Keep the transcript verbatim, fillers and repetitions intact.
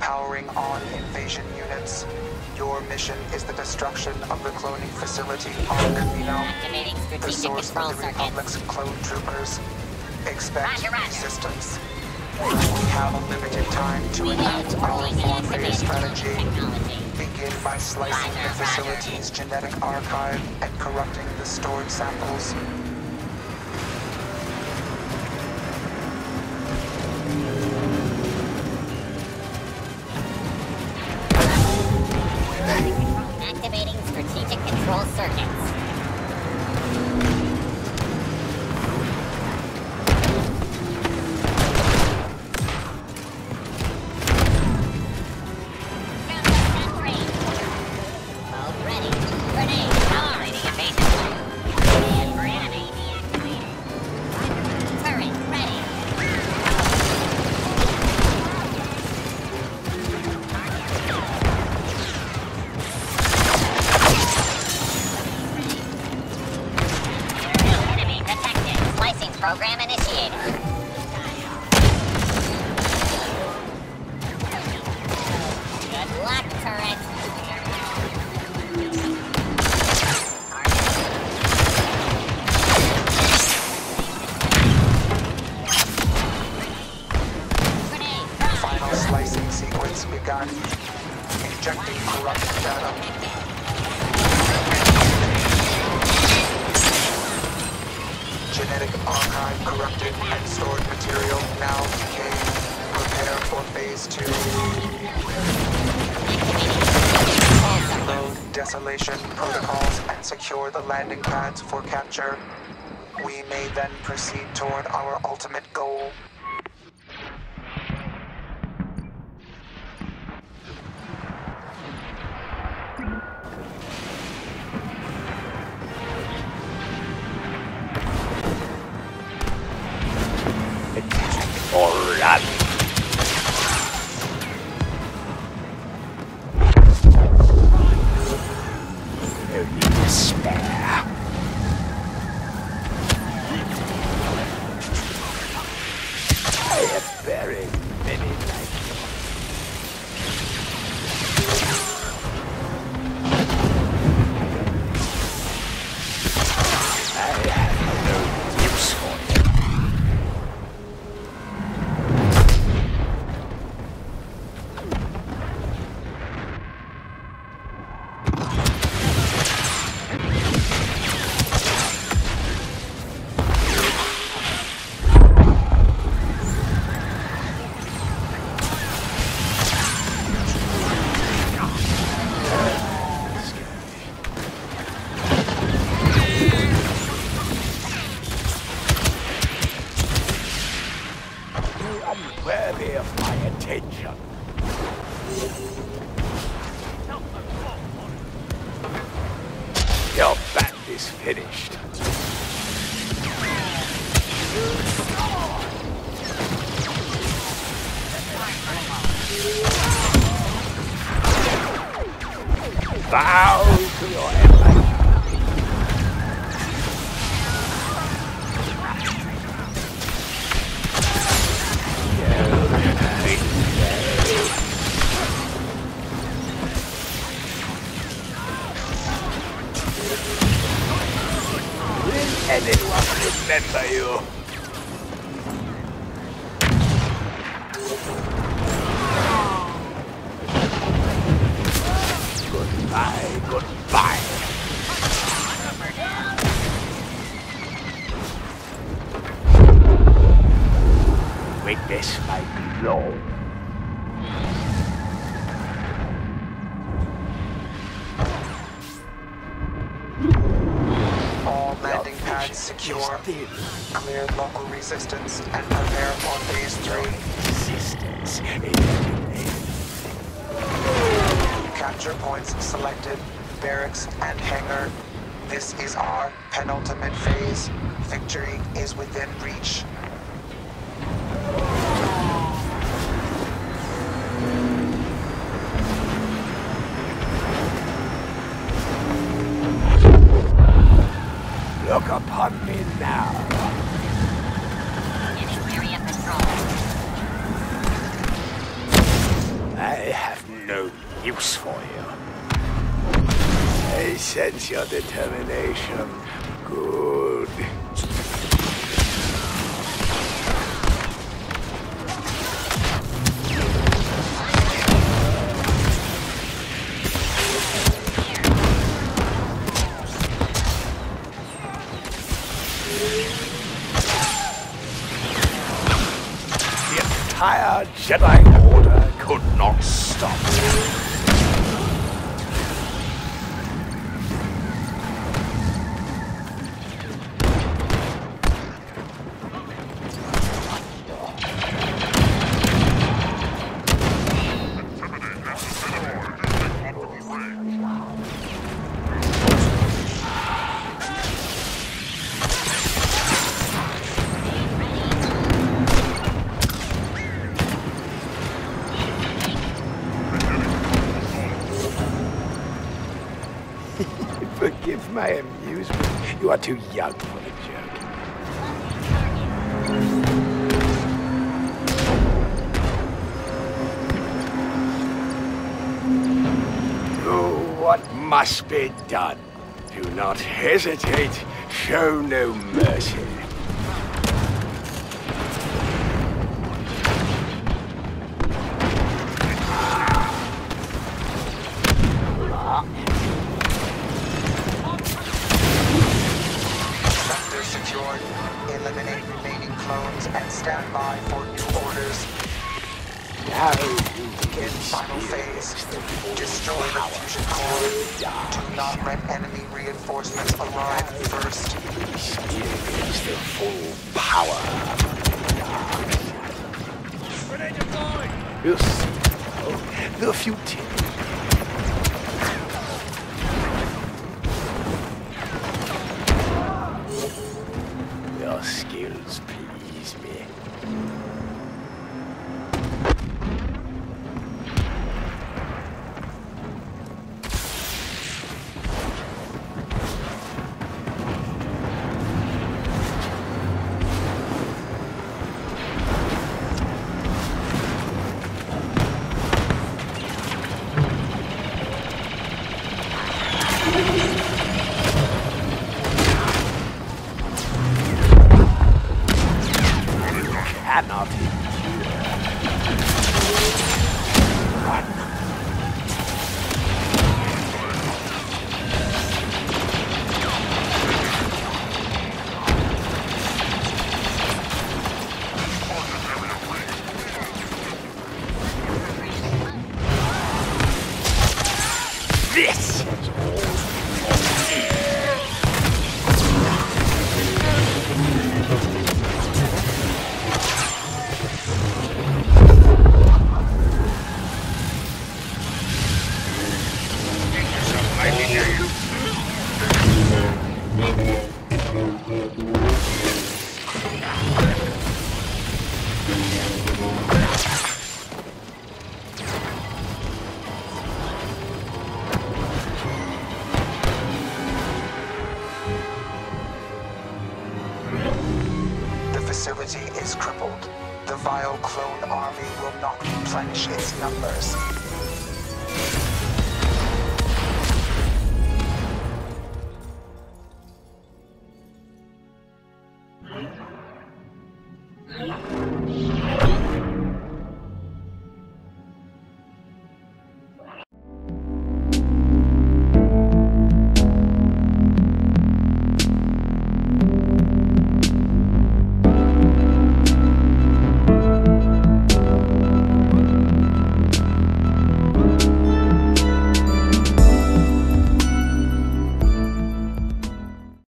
Powering on, invasion units. Your mission is the destruction of the cloning facility on Kamino, the source of the Republic's clone troopers. Expect resistance. We have a limited time to enact our warfare strategy. Begin by slicing the facility's genetic archive and corrupting the stored samples. Activating strategic control circuits. Program initiated. Good luck, turret. Final slicing sequence begun. Injecting corrupt data. Genetic archive corrupted and stored material now decayed. Prepare for phase two. Load desolation protocols and secure the landing pads for capture. We may then proceed toward our ultimate goal. Alright. Worthy of my attention. Your bat is finished. Bow to your empire. Anyone remember you? Goodbye, goodbye. Witness my glow. Secure, clear local resistance, and prepare for phase three. Resistance eliminated. Capture points selected, barracks and hangar. This is our penultimate phase. Victory is within reach. Look upon me now. I have no use for you. I sense your determination. Good. The entire Jedi Order could not stop . Forgive my amusement. You are too young for the joke. Do what must be done. Do not hesitate. Show no mercy. Secured. Eliminate remaining clones and stand by for new orders. Now begin final phase. Destroy the fusion core. Do not let enemy reinforcements arrive first. Here is the full power. Grenade deployed! Yes. Oh, the futility. Your skills please me. Cannot endure. Run. This is all. The facility is crippled. The vile clone army will not replenish its numbers.